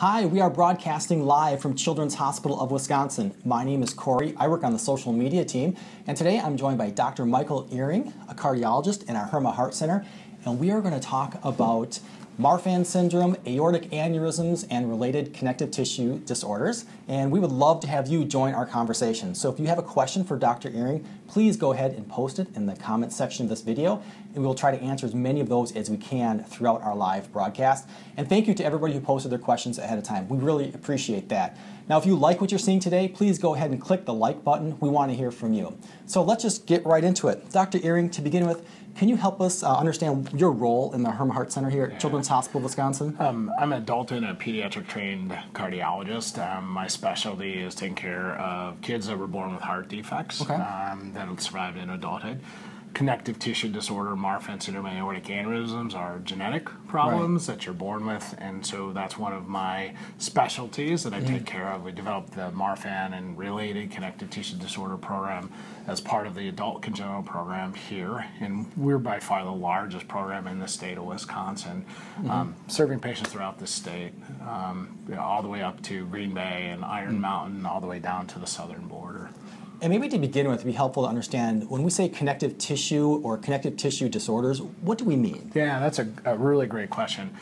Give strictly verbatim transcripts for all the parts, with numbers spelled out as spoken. Hi, we are broadcasting live from Children's Hospital of Wisconsin. My name is Corey. I work on the social media team, and today I'm joined by Doctor Michael Earing, a cardiologist in our Herma Heart Center, and we are going to talk about Marfan syndrome, aortic aneurysms, and related connective tissue disorders. And we would love to have you join our conversation. So if you have a question for Doctor Earing, please go ahead and post it in the comment section of this video, and we will try to answer as many of those as we can throughout our live broadcast. And thank you to everybody who posted their questions ahead of time. We really appreciate that. Now, if you like what you're seeing today, please go ahead and click the like button. We want to hear from you. So let's just get right into it. Doctor Earing, to begin with, can you help us uh, understand your role in the Herma Heart Center here at yeah. Children's Hospital of Wisconsin? Um, I'm an adult and a pediatric-trained cardiologist. Um, my specialty is taking care of kids that were born with heart defects okay. um, that have survived in adulthood. Connective tissue disorder, Marfan syndrome, aortic aneurysms are genetic problems right. that you're born with, and so that's one of my specialties that I mm-hmm. take care of. We developed the Marfan and related connective tissue disorder program as part of the adult congenital program here, and we're by far the largest program in the state of Wisconsin, mm-hmm. um, serving patients throughout the state, um, you know, all the way up to Green Bay and Iron mm-hmm. Mountain, all the way down to the southern border. And maybe to begin with, it'd be helpful to understand, when we say connective tissue or connective tissue disorders, what do we mean? Yeah, that's a, a really great question.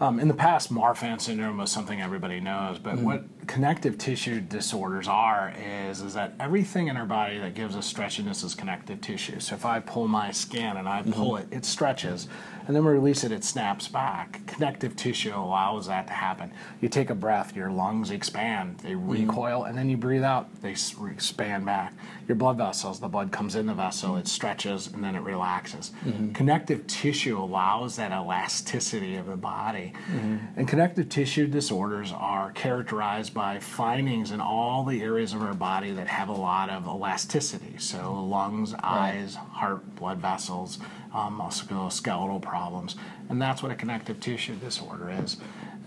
Um, in the past, Marfan syndrome was something everybody knows, but mm-hmm. what connective tissue disorders are is, is that everything in our body that gives us stretchiness is connective tissue. So if I pull my skin and I pull mm-hmm. it, it stretches, and then we release it, it snaps back. Connective tissue allows that to happen. You take a breath, your lungs expand, they recoil, mm-hmm. and then you breathe out, they expand back. Your blood vessels, the blood comes in the vessel, it stretches, and then it relaxes. Mm-hmm. Connective tissue allows that elasticity of the body. Mm-hmm. And connective tissue disorders are characterized by findings in all the areas of our body that have a lot of elasticity. So lungs, eyes, right. heart, blood vessels, um, musculoskeletal problems. And that's what a connective tissue disorder is.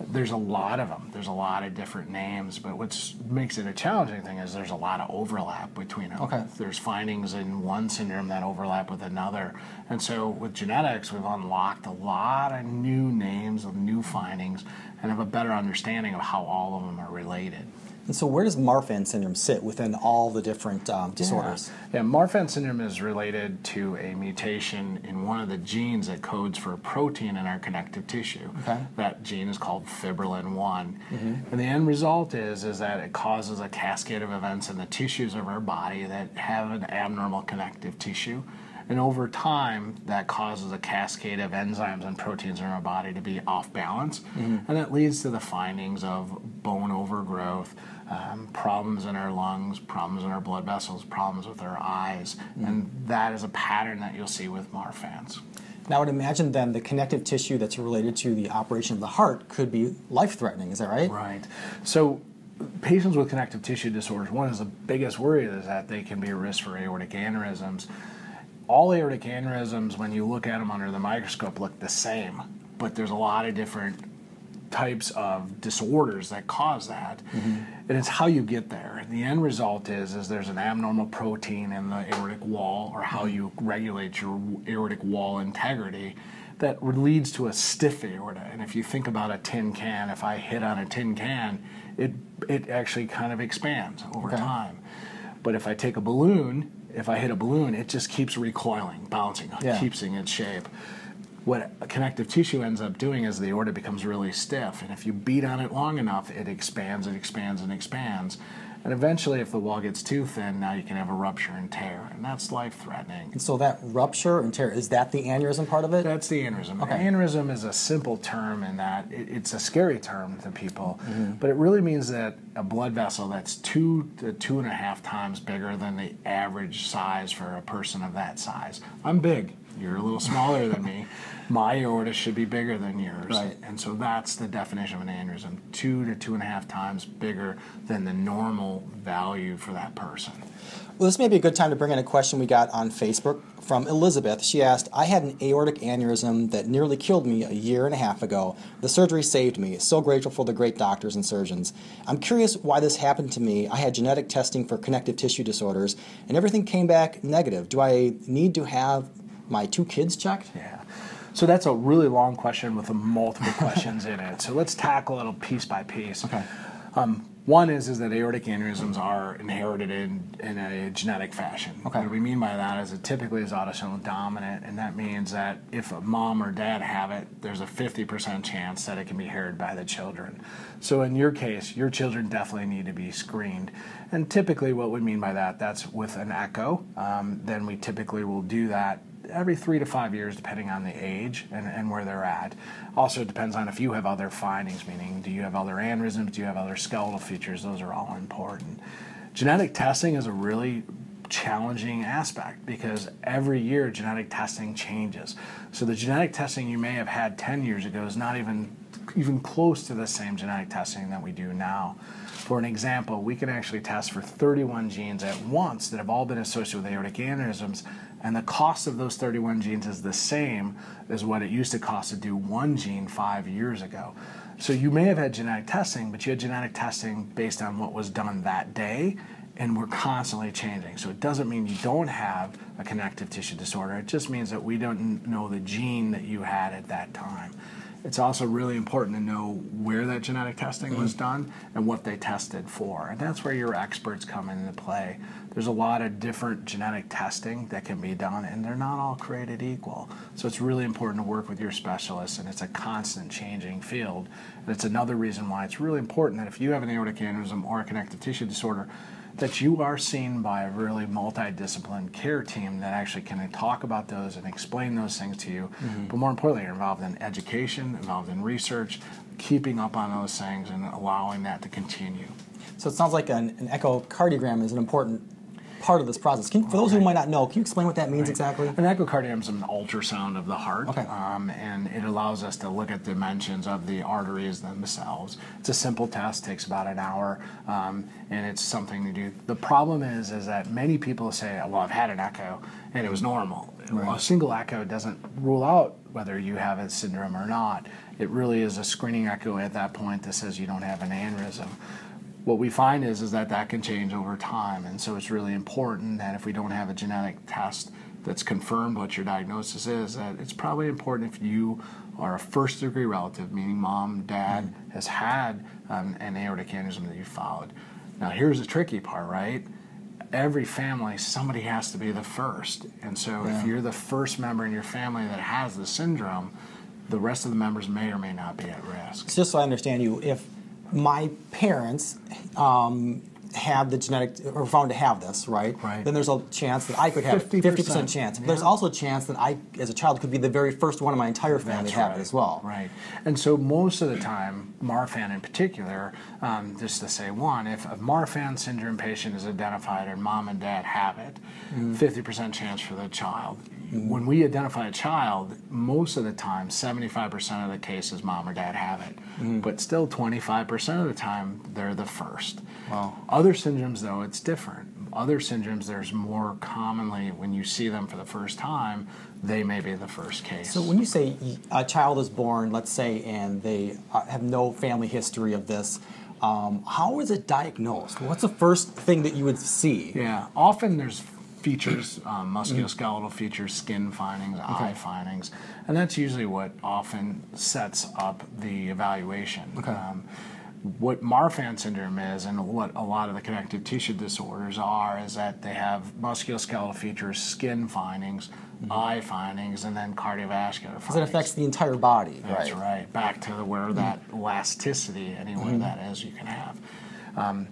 There's a lot of them. There's a lot of different names, but what makes it a challenging thing is there's a lot of overlap between them. Okay. There's findings in one syndrome that overlap with another. And so with genetics, we've unlocked a lot of new names of new findings and have a better understanding of how all of them are related. And so where does Marfan syndrome sit within all the different um, disorders? Yeah. yeah, Marfan syndrome is related to a mutation in one of the genes that codes for a protein in our connective tissue. Okay. That gene is called fibrillin one. Mm-hmm. And the end result is, is that it causes a cascade of events in the tissues of our body that have an abnormal connective tissue. And over time, that causes a cascade of enzymes and proteins in our body to be off balance. Mm-hmm. And that leads to the findings of bone overgrowth, um, problems in our lungs, problems in our blood vessels, problems with our eyes. Mm-hmm. And that is a pattern that you'll see with Marfans. Now, I would imagine then the connective tissue that's related to the operation of the heart could be life-threatening. Is that right? Right. So patients with connective tissue disorders, one is the biggest worry is that they can be at risk for aortic aneurysms. All aortic aneurysms, when you look at them under the microscope, look the same, but there's a lot of different types of disorders that cause that, mm-hmm. and it's how you get there. And the end result is, is there's an abnormal protein in the aortic wall, or how you regulate your aortic wall integrity, that leads to a stiff aorta. And if you think about a tin can, if I hit on a tin can, it, it actually kind of expands over okay. time. But if I take a balloon, if I hit a balloon, it just keeps recoiling, bouncing, yeah. keeps in its shape. What connective tissue ends up doing is the aorta becomes really stiff, and if you beat on it long enough, it expands and expands and expands. And eventually, if the wall gets too thin, now you can have a rupture and tear, and that's life-threatening. And so that rupture and tear, is that the aneurysm part of it? That's the aneurysm. Okay. Aneurysm is a simple term in that it, it's a scary term to people, mm-hmm. but it really means that a blood vessel that's two to two and a half times bigger than the average size for a person of that size. I'm big. You're a little smaller than me. My aorta should be bigger than yours. Right. And so that's the definition of an aneurysm, two to two and a half times bigger than the normal value for that person. Well, this may be a good time to bring in a question we got on Facebook from Elizabeth. She asked, I had an aortic aneurysm that nearly killed me a year and a half ago. The surgery saved me. So grateful for the great doctors and surgeons. I'm curious why this happened to me. I had genetic testing for connective tissue disorders, and everything came back negative. Do I need to have my two kids checked? Yeah. So that's a really long question with multiple questions in it. So let's tackle it piece by piece. Okay. Um, One is, is that aortic aneurysms are inherited in, in a genetic fashion. Okay. What we mean by that is it typically is autosomal dominant, and that means that if a mom or dad have it, there's a fifty percent chance that it can be inherited by the children. So in your case, your children definitely need to be screened. And typically what we mean by that, that's with an echo. Um, then we typically will do that every three to five years, depending on the age and, and where they're at. Also, it depends on if you have other findings, meaning do you have other aneurysms, do you have other skeletal features? Those are all important. Genetic testing is a really challenging aspect because every year genetic testing changes. So the genetic testing you may have had ten years ago is not even even close to the same genetic testing that we do now. For an example, we can actually test for thirty-one genes at once that have all been associated with aortic aneurysms, and the cost of those thirty-one genes is the same as what it used to cost to do one gene five years ago. So you may have had genetic testing, but you had genetic testing based on what was done that day, and we're constantly changing. So it doesn't mean you don't have a connective tissue disorder. It just means that we don't know the gene that you had at that time. It's also really important to know where that genetic testing mm-hmm. was done and what they tested for. And that's where your experts come into play. There's a lot of different genetic testing that can be done, and they're not all created equal. So it's really important to work with your specialists, and it's a constant changing field. And it's another reason why it's really important that if you have an aortic aneurysm or a connective tissue disorder, that you are seen by a really multidisciplined care team that actually can talk about those and explain those things to you. Mm-hmm. But more importantly, you're involved in education, involved in research, keeping up on those things and allowing that to continue. So it sounds like an, an echocardiogram is an important part of this process. Can, for those right. who might not know, can you explain what that means right. exactly? An echocardiogram is an ultrasound of the heart, okay. um, and it allows us to look at dimensions of the arteries themselves. It's a simple test, takes about an hour, um, and it's something to do. The problem is, is that many people say, well, I've had an echo, and it was normal. Right. Well, a single echo doesn't rule out whether you have a syndrome or not. It really is a screening echo at that point that says you don't have an aneurysm. What we find is, is that that can change over time, and so it's really important that if we don't have a genetic test that's confirmed what your diagnosis is, that it's probably important if you are a first-degree relative, meaning mom, dad, mm-hmm. has had um, an aortic aneurysm that you followed. Now, here's the tricky part, right? Every family, somebody has to be the first, and so yeah. if you're the first member in your family that has the syndrome, the rest of the members may or may not be at risk. Just so I understand you, if my parents um, have the genetic, or found to have this, right? Right. Then there's a chance that I could have fifty percent, fifty percent chance. Yeah. There's also a chance that I, as a child, could be the very first one in my entire family to have right. it as well. Right. And so most of the time, Marfan in particular, um, just to say one, if a Marfan syndrome patient is identified and mom and dad have it, mm. fifty percent chance for the child. When we identify a child, most of the time, seventy-five percent of the cases mom or dad have it. Mm-hmm. But still twenty-five percent of the time, they're the first. Wow. Other syndromes, though, it's different. Other syndromes, there's more commonly, when you see them for the first time, they may be the first case. So when you say a child is born, let's say, and they have no family history of this, um, how is it diagnosed? What's the first thing that you would see? Yeah, often there's features, um, musculoskeletal features, skin findings, okay. eye findings, and that's usually what often sets up the evaluation. Okay. Um, what Marfan syndrome is and what a lot of the connective tissue disorders are is that they have musculoskeletal features, skin findings, mm-hmm. eye findings, and then cardiovascular findings. Because it affects the entire body. That's right. right. Back to the, where that elasticity, anywhere mm-hmm. that is, you can have. Um,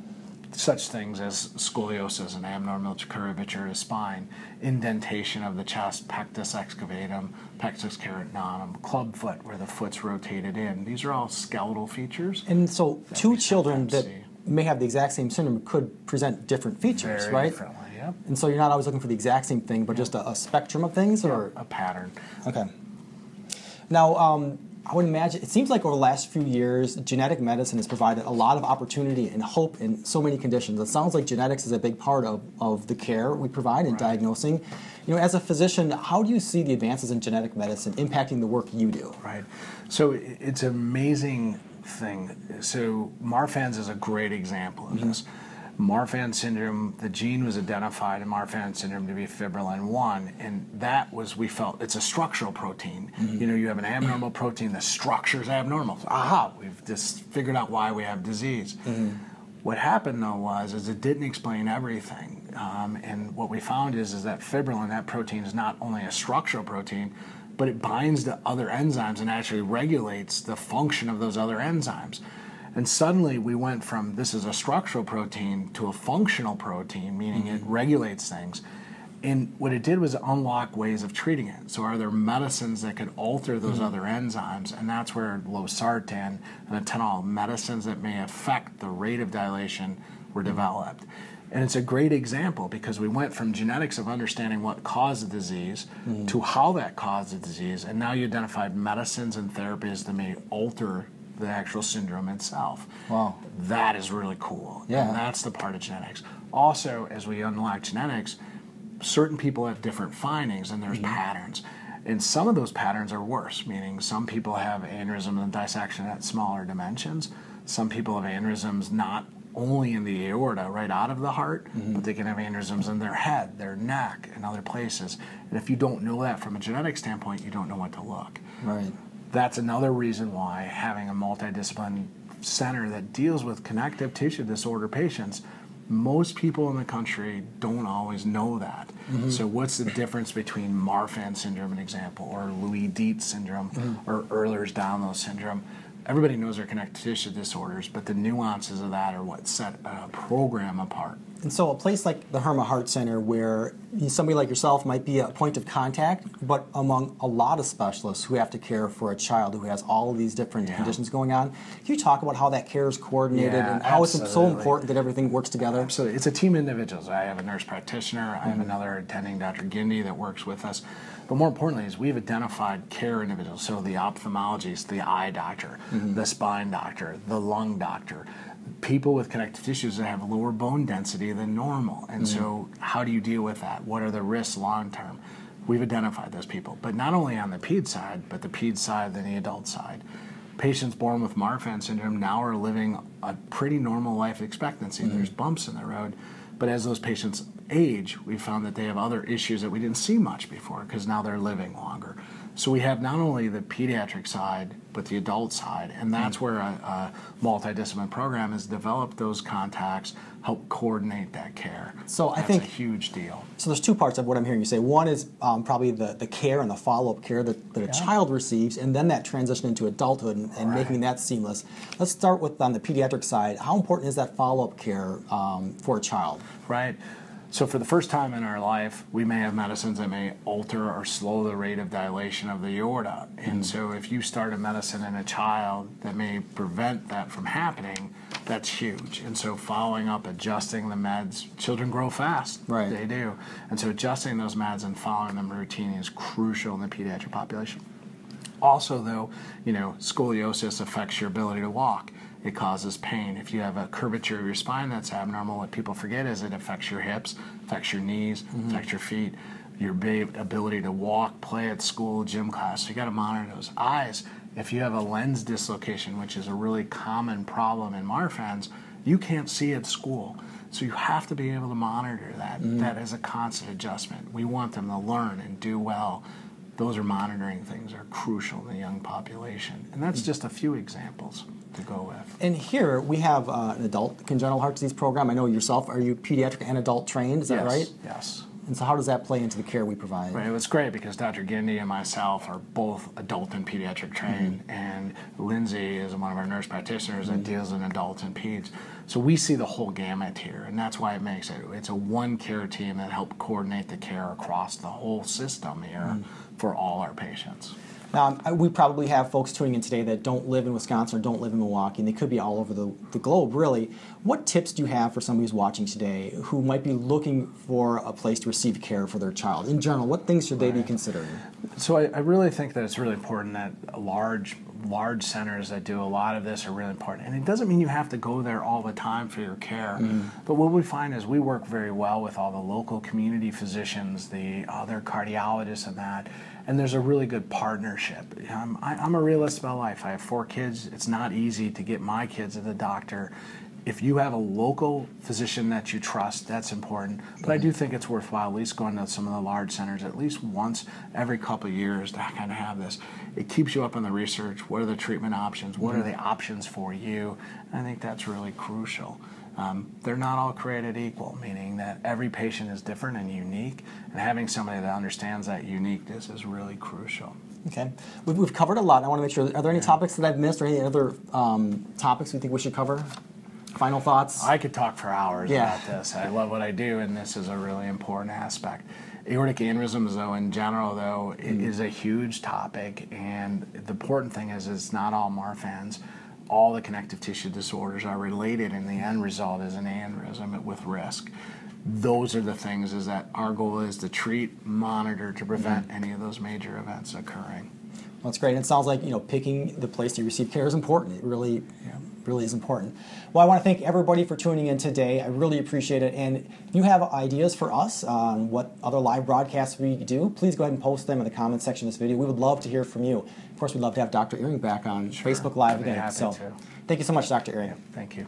Such things as scoliosis and abnormal curvature of the spine, indentation of the chest, pectus excavatum, pectus carinatum, club foot where the foot's rotated in. These are all skeletal features. And so two children that see. may have the exact same syndrome could present different features, Very right? differently, yep. And so you're not always looking for the exact same thing, but yep. just a, a spectrum of things? Yep. or A pattern. Okay. Now, um, I would imagine, it seems like over the last few years, genetic medicine has provided a lot of opportunity and hope in so many conditions. It sounds like genetics is a big part of, of the care we provide in right. diagnosing. You know, as a physician, how do you see the advances in genetic medicine impacting the work you do? Right. So it's an amazing thing. So Marfan's is a great example of mm-hmm. this. Marfan syndrome, the gene was identified in Marfan syndrome to be fibrillin one, and that was, we felt, it's a structural protein. Mm-hmm. You know, you have an abnormal protein, the structure's abnormal. So, aha, we've just figured out why we have disease. Mm-hmm. What happened, though, was is it didn't explain everything. Um, and what we found is, is that fibrillin, that protein, is not only a structural protein, but it binds to other enzymes and actually regulates the function of those other enzymes. And suddenly we went from this is a structural protein to a functional protein, meaning mm-hmm. it regulates things. And what it did was unlock ways of treating it. So are there medicines that could alter those mm-hmm. other enzymes? And that's where Losartan and Atenol, medicines that may affect the rate of dilation, were mm-hmm. developed. And it's a great example because we went from genetics of understanding what caused the disease mm-hmm. to how that caused the disease, and now you identified medicines and therapies that may alter the actual syndrome itself. Wow. That is really cool. Yeah. And that's the part of genetics. Also, as we unlock genetics, certain people have different findings and there's mm-hmm. patterns. And some of those patterns are worse, meaning some people have aneurysm and dissection at smaller dimensions. Some people have aneurysms not only in the aorta, right out of the heart, mm-hmm. but they can have aneurysms in their head, their neck, and other places. And if you don't know that from a genetic standpoint, you don't know what to look. Right. That's another reason why having a multidisciplinary center that deals with connective tissue disorder patients, most people in the country don't always know that. Mm-hmm. So what's the difference between Marfan syndrome, an example, or Loeys Dietz syndrome, mm-hmm. or Ehlers-Danlos syndrome? Everybody knows they're connective tissue disorders, but the nuances of that are what set a program apart. And so a place like the Herma Heart Center, where somebody like yourself might be a point of contact, but among a lot of specialists who have to care for a child who has all of these different yeah. conditions going on, can you talk about how that care is coordinated yeah, and how absolutely. It's so important that everything works together? Absolutely. It's a team of individuals. I have a nurse practitioner. Mm-hmm. I have another attending, Doctor Gindy, that works with us. But more importantly is we've identified care individuals, so the ophthalmologist, the eye doctor, mm-hmm. the spine doctor, the lung doctor, people with connective tissues that have lower bone density than normal. And mm-hmm. so how do you deal with that? What are the risks long term? We've identified those people, but not only on the ped side, but the ped side and the adult side. Patients born with Marfan syndrome now are living a pretty normal life expectancy. Mm-hmm. There's bumps in the road, but as those patients age, we found that they have other issues that we didn't see much before because now they're living longer. So we have not only the pediatric side, but the adult side, and that's mm-hmm. where a, a multidisciplinary program has developed those contacts, help coordinate that care. So that's I think a huge deal. So there's two parts of what I'm hearing you say. One is um, probably the, the care and the follow-up care that, that yeah. a child receives, and then that transition into adulthood and, and right. making that seamless. Let's start with on the pediatric side. How important is that follow-up care um, for a child? Right. So for the first time in our life, we may have medicines that may alter or slow the rate of dilation of the aorta. And mm-hmm. so if you start a medicine in a child that may prevent that from happening, that's huge. And so following up, adjusting the meds, children grow fast. Right. They do. And so adjusting those meds and following them routinely is crucial in the pediatric population. Also, though, you know, scoliosis affects your ability to walk. It causes pain. If you have a curvature of your spine that's abnormal, what people forget is it affects your hips, affects your knees, mm-hmm. affects your feet, your ability to walk, play at school, gym class. So you got to monitor those. Eyes, if you have a lens dislocation, which is a really common problem in Marfan's, you can't see at school. So you have to be able to monitor that. Mm-hmm. That is a constant adjustment. We want them to learn and do well. Those are monitoring things are crucial in the young population. And that's just a few examples to go with. And here we have uh, an adult congenital heart disease program. I know yourself, are you pediatric and adult trained? Is yes, that right? Yes. And so how does that play into the care we provide? Right, it's great because Doctor Gindy and myself are both adult and pediatric trained, mm-hmm. and Lindsay is one of our nurse practitioners mm-hmm. that deals in adults and peds. So we see the whole gamut here, and that's why it makes it. It's a one care team that helps coordinate the care across the whole system here mm-hmm. for all our patients. Now, we probably have folks tuning in today that don't live in Wisconsin or don't live in Milwaukee, and they could be all over the, the globe, really. What tips do you have for somebody who's watching today who might be looking for a place to receive care for their child? In general, what things should they right. be considering? So I, I really think that it's really important that large, large centers that do a lot of this are really important. And it doesn't mean you have to go there all the time for your care. Mm. But what we find is we work very well with all the local community physicians, the other cardiologists and that. And there's a really good partnership. I'm, I, I'm a realist about life. I have four kids. It's not easy to get my kids to the doctor if you have a local physician that you trust, that's important. But I do think it's worthwhile at least going to some of the large centers at least once every couple of years to kind of have this. It keeps you up on the research. What are the treatment options? What are the options for you? And I think that's really crucial. Um, they're not all created equal, meaning that every patient is different and unique, and having somebody that understands that uniqueness is really crucial. Okay. We've, we've covered a lot. I want to make sure. Are there any yeah. topics that I've missed or any other um, topics you think we should cover? Final thoughts? I could talk for hours yeah. about this. I love what I do, and this is a really important aspect. Aortic aneurysms, though, in general, though, mm. is a huge topic, and the important thing is it's not all Marfans. All the connective tissue disorders are related, and the end result is an aneurysm with risk. Those are the things is that our goal is to treat, monitor, to prevent mm-hmm. any of those major events occurring. Well, that's great. It sounds like, you know, picking the place you receive care is important. It really, yeah. really is important. Well, I want to thank everybody for tuning in today. I really appreciate it. And if you have ideas for us on what other live broadcasts we do, please go ahead and post them in the comments section of this video. We would love to hear from you. Of course, we'd love to have Doctor Earing back on sure. Facebook Live again. So, to. Thank you so much, Doctor Earing. Yeah, thank you.